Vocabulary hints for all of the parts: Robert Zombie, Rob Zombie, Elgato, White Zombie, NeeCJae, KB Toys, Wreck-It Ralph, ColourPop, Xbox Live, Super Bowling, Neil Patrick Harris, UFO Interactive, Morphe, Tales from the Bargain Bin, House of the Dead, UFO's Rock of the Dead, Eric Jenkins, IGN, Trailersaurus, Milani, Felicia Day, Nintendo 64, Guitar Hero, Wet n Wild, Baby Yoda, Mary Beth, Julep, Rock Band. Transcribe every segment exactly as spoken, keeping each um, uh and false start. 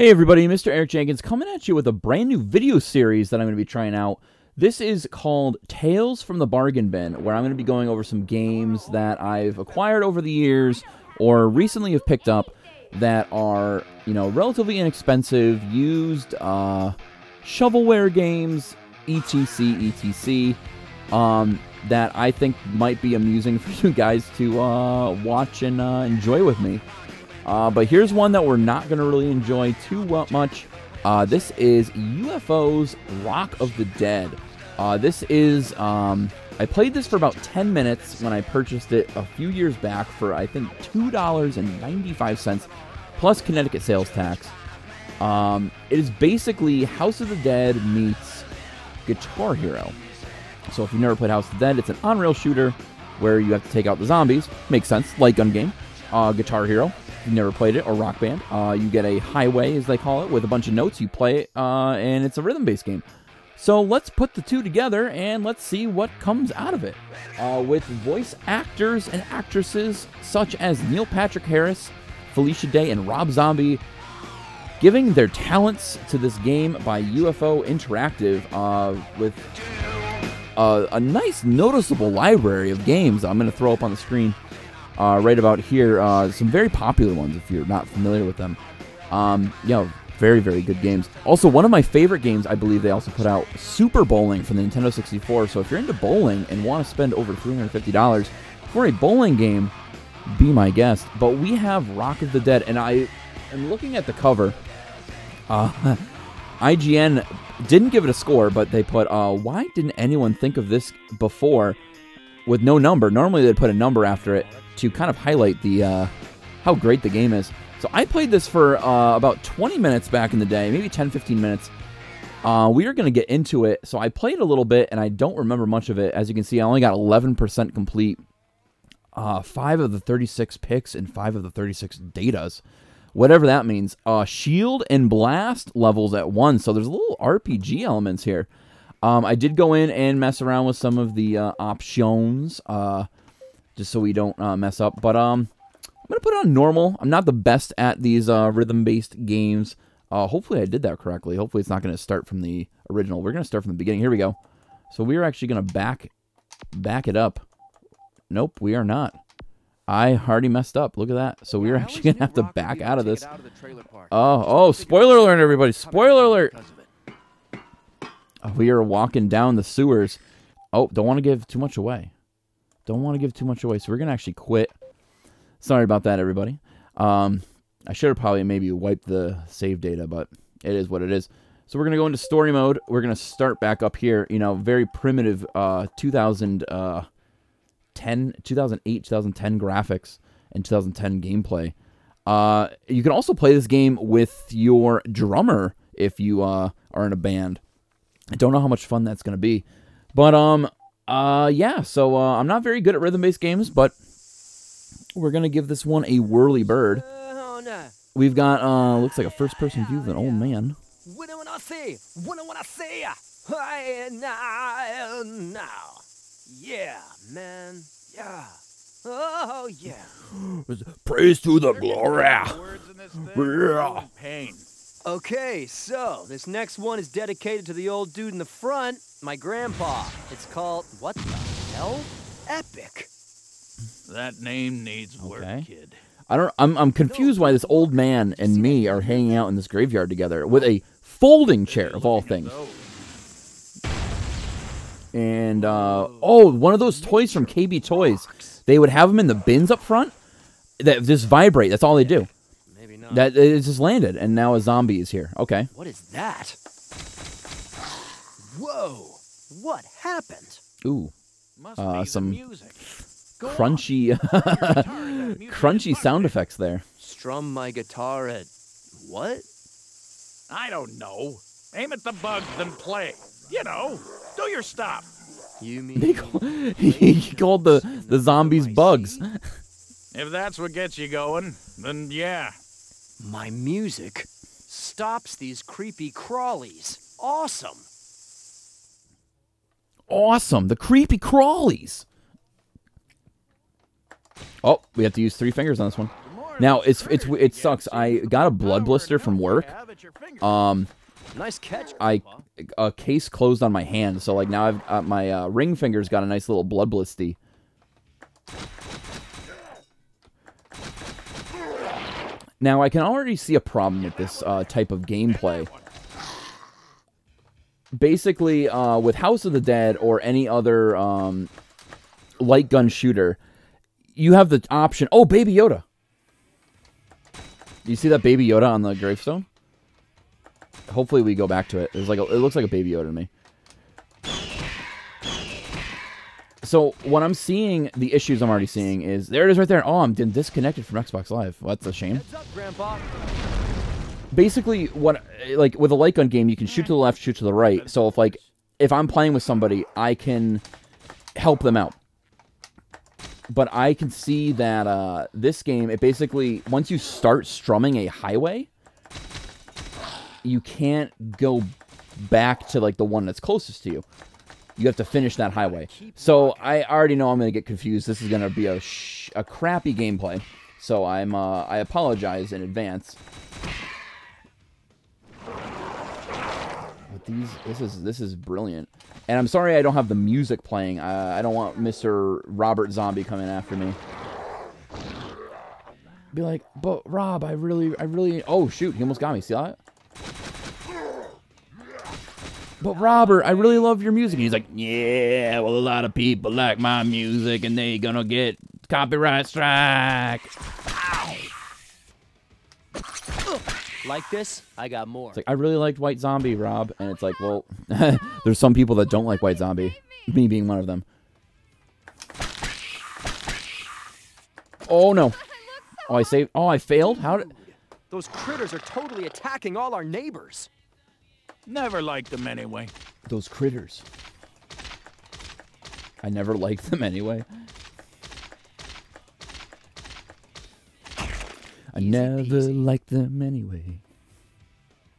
Hey everybody, Mister Eric Jenkins coming at you with a brand new video series that I'm going to be trying out. This is called Tales from the Bargain Bin, where I'm going to be going over some games that I've acquired over the years or recently have picked up that are, you know, relatively inexpensive, used uh, shovelware games, et cetera, et cetera, um, that I think might be amusing for you guys to uh, watch and uh, enjoy with me. Uh, but here's one that we're not going to really enjoy too much. Uh, this is U F O's Rock of the Dead. Uh, this is, um, I played this for about ten minutes when I purchased it a few years back for, I think, two dollars and ninety-five cents plus Connecticut sales tax. Um, it is basically House of the Dead meets Guitar Hero. So if you've never played House of the Dead, it's an on-rail shooter where you have to take out the zombies. Makes sense, like gun game. Uh, Guitar Hero. You've never played it, or Rock Band. Uh, you get a highway, as they call it, with a bunch of notes. You play it, uh, and it's a rhythm-based game. So let's put the two together, and let's see what comes out of it. Uh, with voice actors and actresses such as Neil Patrick Harris, Felicia Day, and Rob Zombie giving their talents to this game by U F O Interactive uh, with a, a nice, noticeable library of games I'm going to throw up on the screen. Uh, right about here, uh, some very popular ones if you're not familiar with them. Um, you know, very, very good games. Also, one of my favorite games, I believe they also put out, Super Bowling from the Nintendo sixty-four. So if you're into bowling and want to spend over three hundred fifty dollars for a bowling game, be my guest. But we have Rock of the Dead, and I am looking at the cover. Uh, I G N didn't give it a score, but they put, uh, why didn't anyone think of this before with no number? Normally they'd put a number after it to kind of highlight the uh, how great the game is. So I played this for uh, about twenty minutes back in the day, maybe ten, fifteen minutes. Uh, we are going to get into it. So I played a little bit, and I don't remember much of it. As you can see, I only got eleven percent complete. Uh, five of the thirty-six picks and five of the thirty-six datas, whatever that means. Uh, shield and blast levels at once, so there's a little R P G elements here. Um, I did go in and mess around with some of the uh, options, uh, just so we don't uh, mess up. But um, I'm going to put it on normal. I'm not the best at these uh, rhythm-based games. Uh, hopefully I did that correctly. Hopefully it's not going to start from the original. We're going to start from the beginning. Here we go. So we are actually going to back back it up. Nope, we are not. I already messed up. Look at that. So we are actually going to have to back out of this. Oh, oh, spoiler alert, everybody. Spoiler alert. We are walking down the sewers. Oh, don't want to give too much away. Don't want to give too much away, so we're going to actually quit. Sorry about that, everybody. Um, I should have probably maybe wiped the save data, but it is what it is. So we're going to go into story mode. We're going to start back up here. You know, very primitive uh, two thousand ten, two thousand eight, two thousand ten graphics and two thousand ten gameplay. Uh, you can also play this game with your drummer if you uh, are in a band. I don't know how much fun that's going to be, but... um. Uh, yeah, so uh, I'm not very good at rhythm-based games, but we're going to give this one a whirly bird. We've got, uh, looks like a first-person view of an old man. Yeah, man. Yeah. Oh, yeah. Praise to the glory. Yeah. Pain. Okay, so this next one is dedicated to the old dude in the front, my grandpa. It's called, what the hell? Epic. That name needs work, okay. Kid. I don't, I'm, I'm confused why this old man and me are hanging out in this graveyard together with a folding chair, of all things. And, uh, oh, one of those toys from K B Toys. They would have them in the bins up front that just vibrate. That's all they do. That it just landed, and now a zombie is here. Okay. What is that? Whoa! What happened? Ooh. Uh, some crunchy, crunchy sound effects there. Strum my guitar at what? I don't know. Aim at the bugs and play. You know, do your stop. You mean he called, he called the the zombies bugs? If that's what gets you going, then yeah. My music stops these creepy crawlies. Awesome. Awesome. The creepy crawlies. Oh, we have to use three fingers on this one. Now, it's it's it sucks. I got a blood blister from work, Um, nice catch. I a case closed on my hand, so like now I've uh, my uh, ring finger's got a nice little blood blisty. Now I can already see a problem with this uh, type of gameplay. Basically, uh, with House of the Dead or any other um, light gun shooter, you have the option. Oh, Baby Yoda! You see that Baby Yoda on the gravestone? Hopefully, we go back to it. It's like a, it looks like a Baby Yoda to me. So what I'm seeing, the issues I'm already seeing is there it is right there. Oh, I'm disconnected from Xbox Live. Well, that's a shame. Basically, what like with a light gun game, you can shoot to the left, shoot to the right. So if like if I'm playing with somebody, I can help them out. But I can see that uh, this game, it basically once you start strumming a highway, you can't go back to like the one that's closest to you. You have to finish that highway. So I already know I'm gonna get confused. This is gonna be a sh a crappy gameplay. So I'm uh, I apologize in advance. But these this is this is brilliant. And I'm sorry I don't have the music playing. Uh, I don't want Mister Robert Zombie coming after me. Be like, but Rob, I really I really oh shoot, he almost got me. See that? But Robert, I really love your music. And he's like, yeah, well, a lot of people like my music, and they gonna get copyright strike. Ow. Like this, I got more. It's like, I really liked White Zombie, Rob. And it's like, well, there's some people that don't like White Zombie. Me being one of them. Oh, no. Oh, I saved. Oh, I failed? How did... Those critters are totally attacking all our neighbors. Never liked them anyway. Those critters. I never liked them anyway. I easy, never easy. liked them anyway.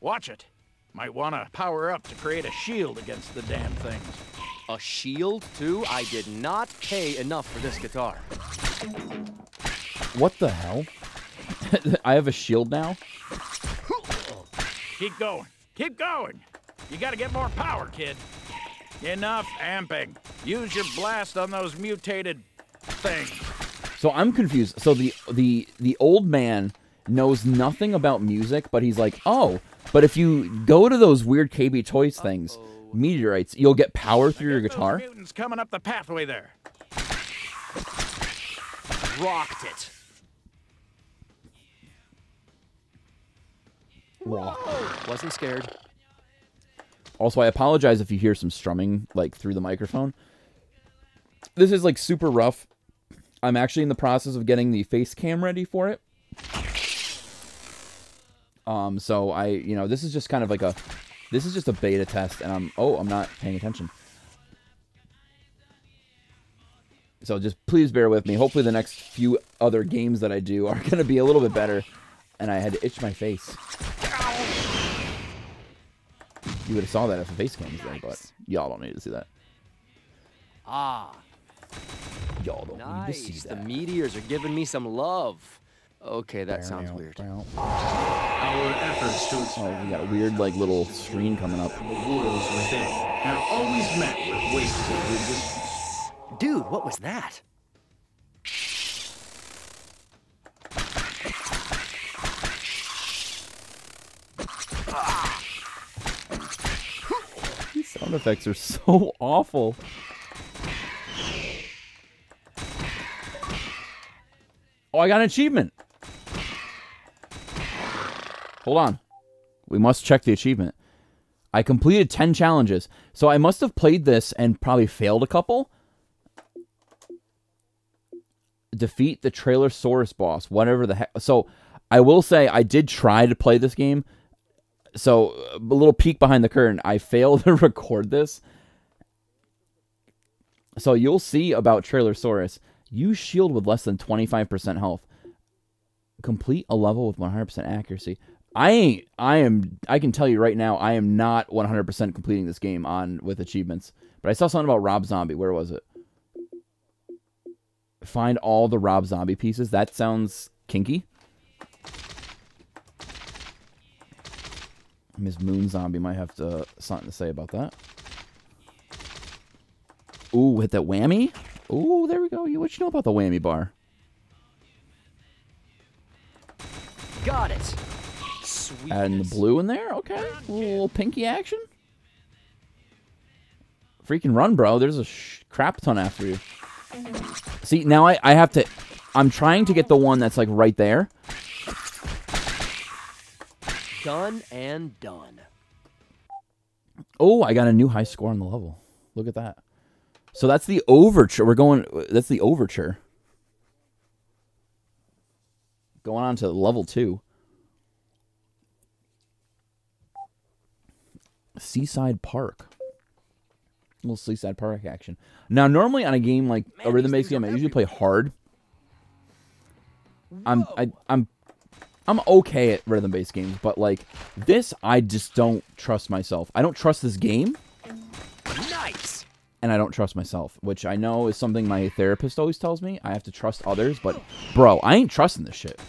Watch it. Might want to power up to create a shield against the damn things. A shield, too? I did not pay enough for this guitar. What the hell? I have a shield now? Keep going. Keep going. You gotta get more power, kid. Enough amping. Use your blast on those mutated things. So I'm confused. So the the the old man knows nothing about music, but he's like, oh, but if you go to those weird K B Toys things, uh-oh. meteorites, you'll get power through your guitar. Those mutants coming up the pathway there. Rocked it. Rock. Wasn't scared. Also, I apologize if you hear some strumming, like, through the microphone. This is, like, super rough. I'm actually in the process of getting the face cam ready for it. Um, so I, you know, this is just kind of like a, this is just a beta test, and I'm, oh, I'm not paying attention. So just please bear with me. Hopefully the next few other games that I do are going to be a little bit better. And I had to itch my face. You would have saw that if the face cam was there, but y'all don't need to see that. Ah. Y'all don't nice. need to see that. The meteors are giving me some love. Okay, that sounds weird. Our efforts to oh, we got a weird, like, little screen coming up. Always met with wasteful resistance. Dude, what was that? These sound effects are so awful. Oh, I got an achievement. Hold on. We must check the achievement. I completed ten challenges. So I must have played this and probably failed a couple. Defeat the Trailersaurus boss, whatever the heck. So I will say I did try to play this game. So, a little peek behind the curtain. I failed to record this. So, you'll see about Trailersaurus. Use shield with less than twenty-five percent health. Complete a level with one hundred percent accuracy. I ain't... I am... I can tell you right now, I am not one hundred percent completing this game on with achievements. But I saw something about Rob Zombie. Where was it? Find all the Rob Zombie pieces. That sounds kinky. Miz Moon Zombie might have to something to say about that. Ooh, hit that whammy. Ooh, there we go. What you know about the whammy bar? Got it. Sweet. Adding the blue in there. Okay. A little pinky action. Freaking run, bro. There's a sh crap ton after you. See, now I, I have to... I'm trying to get the one that's, like, right there. Done and done. Oh, I got a new high score on the level. Look at that. So that's the overture. We're going... That's the overture. Going on to level two. Seaside Park. A little Seaside Park action. Now, normally on a game like Man, a rhythm-based game, I usually play hard. Whoa. I'm I, I'm I'm okay at rhythm-based games, but like this, I just don't trust myself. I don't trust this game. Nice. And I don't trust myself, which I know is something my therapist always tells me. I have to trust others, but bro, I ain't trusting this shit.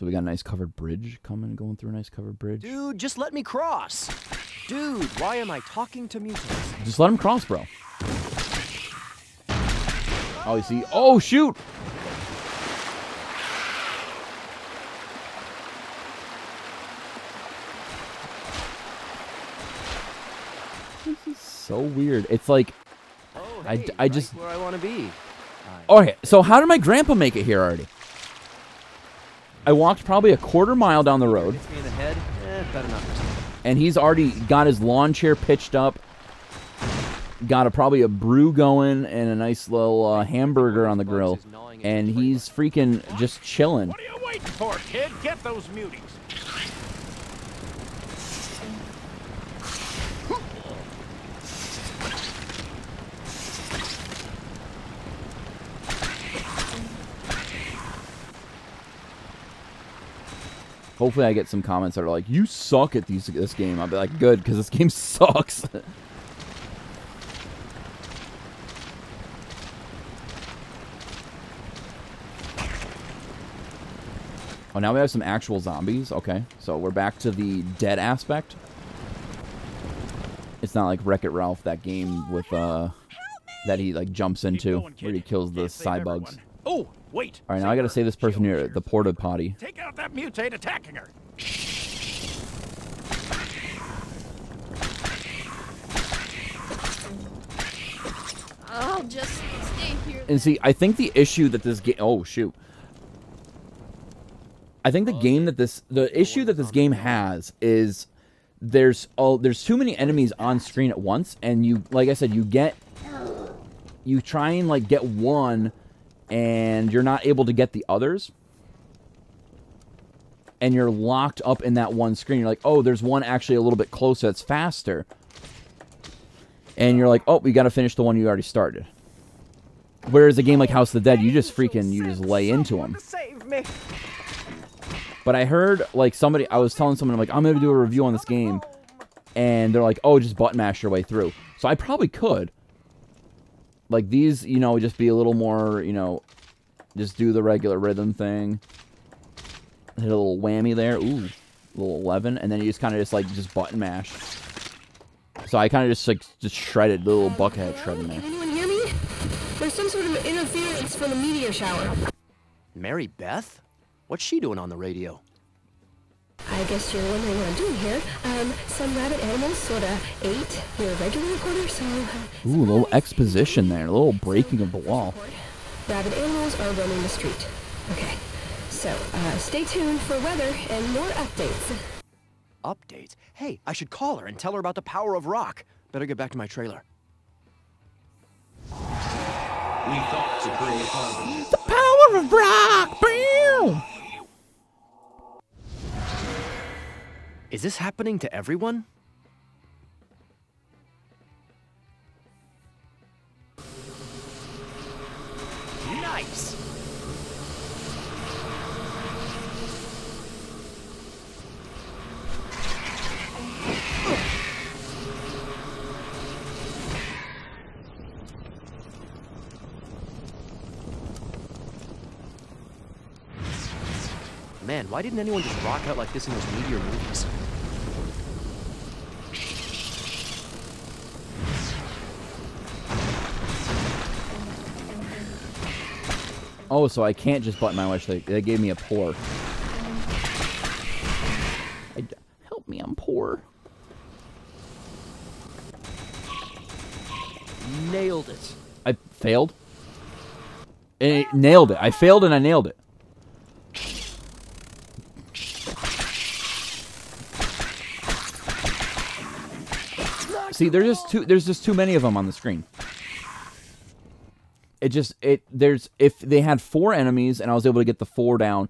So we got a nice covered bridge coming, going through a nice covered bridge. Dude, just let me cross. Dude, why am I talking to mutants? Just let him cross, bro. Oh, you see? Oh, shoot! This is so weird. It's like... Oh, hey, I, I right just... where I want to be. Okay, so how did my grandpa make it here already? I walked probably a quarter mile down the road. Hits me in the head. Eh, better not. And he's already got his lawn chair pitched up. Got a, probably a brew going and a nice little uh, hamburger on the grill. And he's freaking just chilling. What are you waiting for, kid? Get those muties. Hopefully I get some comments that are like, you suck at these, this game. I'll be like, good, because this game sucks. Oh, now we have some actual zombies. Okay, so we're back to the dead aspect. It's not like Wreck-It Ralph, that game with uh, that he like jumps into going, where he kills the side bugs. Everyone. Oh, wait. All right, now I got to save this person here, the porta potty. Take out that mutate attacking her. I'll just stay here. And see, I think the issue that this game... Oh, shoot. I think the game that this... The issue that this game has is there's oh, there's too many enemies on screen at once. And you, like I said, you get... You try and, like, get one... And you're not able to get the others. And you're locked up in that one screen. You're like, oh, there's one actually a little bit closer that's faster. And you're like, oh, we got to finish the one you already started. Whereas a game like House of the Dead, you just freaking, you just lay into them. But I heard, like, somebody, I was telling someone, I'm like, I'm going to do a review on this game. And they're like, oh, just button mash your way through. So I probably could. Like, these, you know, just be a little more, you know, just do the regular rhythm thing. Hit a little whammy there. Ooh, little eleven. And then you just kind of just, like, just button mash. So I kind of just, like, just shredded the little bucket shredding there. Can anyone hear me? There's some sort of interference from the meteor shower. Mary Beth? What's she doing on the radio? I guess you're wondering what I'm doing here. Um, some rabbit animals sort of ate your regular recorder, so... Uh, Ooh, a little exposition there. A little breaking of the wall. Rabbit animals are roaming the street. Okay, so uh, stay tuned for weather and more updates. Updates? Hey, I should call her and tell her about the power of rock. Better get back to my trailer. We thought to create harmony. The power of rock! Bam! Is this happening to everyone? Nice! Man, why didn't anyone just rock out like this in those meteor movies? Oh, so I can't just button my wish. They gave me a pour. I, help me, I'm poor. Nailed it. I failed? I nailed it. I failed and I nailed it. See, there's just too there's just too many of them on the screen. It just it there's if they had four enemies and I was able to get the four down.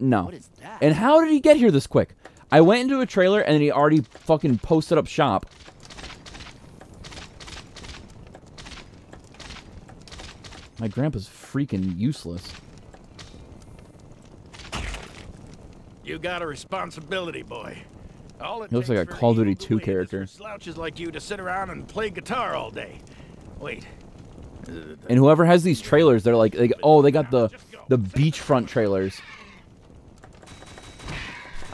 No. What is that? And how did he get here this quick? I went into a trailer and he already fucking posted up shop. My grandpa's freaking useless. You got a responsibility, boy. All it he looks like a Call of Duty two character. Slouches like you to sit around and play guitar all day. Wait. And whoever has these trailers, they're like, like oh, they got the the beachfront trailers.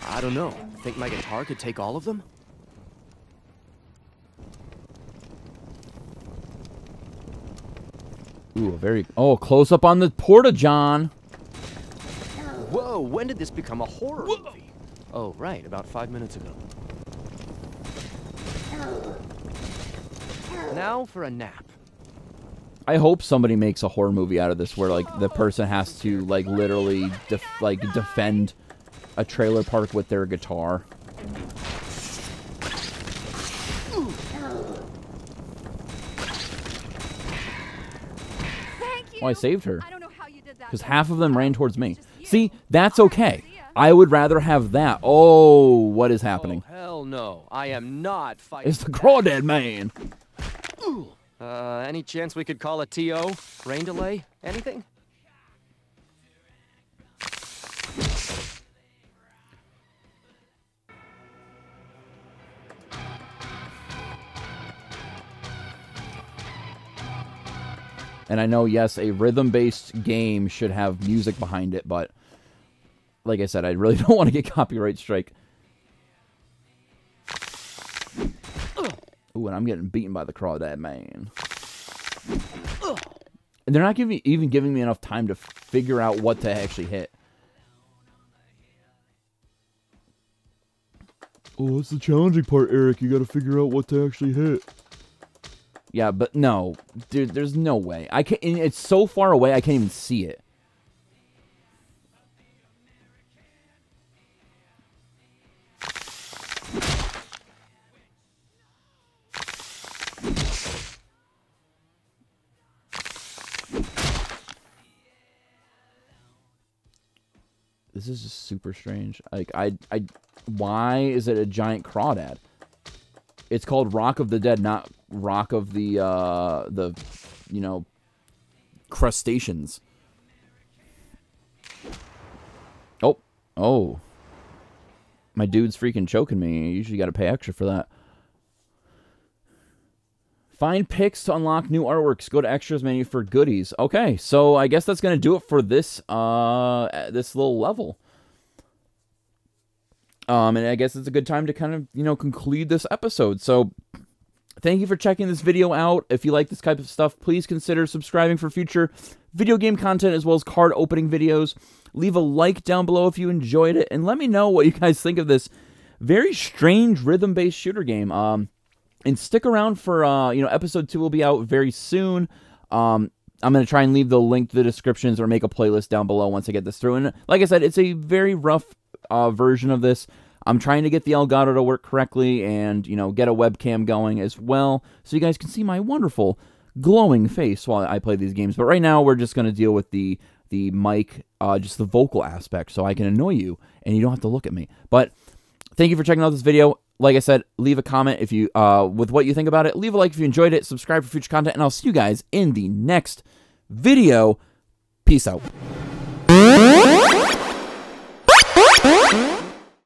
I don't know. Think my guitar could take all of them? Ooh, very oh, close up on the Porta John. Whoa, when did this become a horror Whoa. movie? Oh, right, about five minutes ago. Now for a nap. I hope somebody makes a horror movie out of this where, like, the person has to, like, literally, def like, defend a trailer park with their guitar. Oh, I saved her. Because half of them ran towards me. See, that's okay. I would rather have that. Oh, what is happening? Oh, hell no. I am not fighting. It's the crawdad man. Ooh. Uh, any chance we could call a T O? Rain delay? Anything? And I know, yes, a rhythm-based game should have music behind it, but like I said, I really don't want to get copyright strike. Ooh, and I'm getting beaten by the crawdad man. And they're not giving, even giving me enough time to figure out what to actually hit. Oh, that's the challenging part, Eric. You got to figure out what to actually hit. Yeah, but no. Dude, there's no way. I can't, and it's so far away, I can't even see it. This is just super strange. Like, I, I, why is it a giant crawdad? It's called Rock of the Dead, not Rock of the, uh, the, you know, crustaceans. Oh, oh. My dude's freaking choking me. You usually got to pay extra for that. Find pics to unlock new artworks. Go to extras menu for goodies. Okay, so I guess that's going to do it for this uh, this little level. Um, and I guess it's a good time to kind of, you know, conclude this episode. So thank you for checking this video out. If you like this type of stuff, please consider subscribing for future video game content as well as card opening videos. Leave a like down below if you enjoyed it. And let me know what you guys think of this very strange rhythm-based shooter game. Um... And stick around for, uh, you know, episode two will be out very soon. Um, I'm going to try and leave the link to the descriptions or make a playlist down below once I get this through. And like I said, it's a very rough uh, version of this. I'm trying to get the Elgato to work correctly and, you know, get a webcam going as well. So you guys can see my wonderful glowing face while I play these games. But right now we're just going to deal with the, the mic, uh, just the vocal aspect so I can annoy you and you don't have to look at me. But thank you for checking out this video. Like I said, leave a comment if you uh, with what you think about it. Leave a like if you enjoyed it. Subscribe for future content, and I'll see you guys in the next video. Peace out.